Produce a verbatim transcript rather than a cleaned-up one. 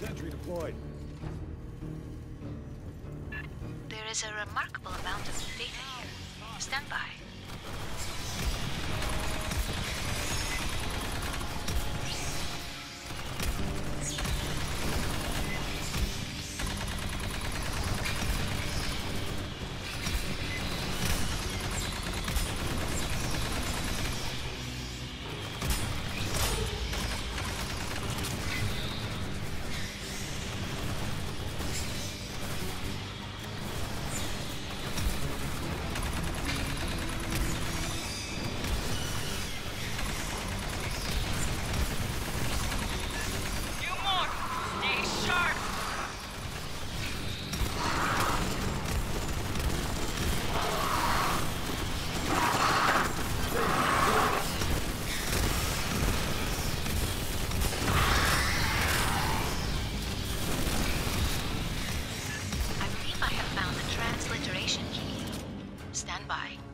Sentry deployed. There is a remarkable amount of data here. Stand by. Stand by.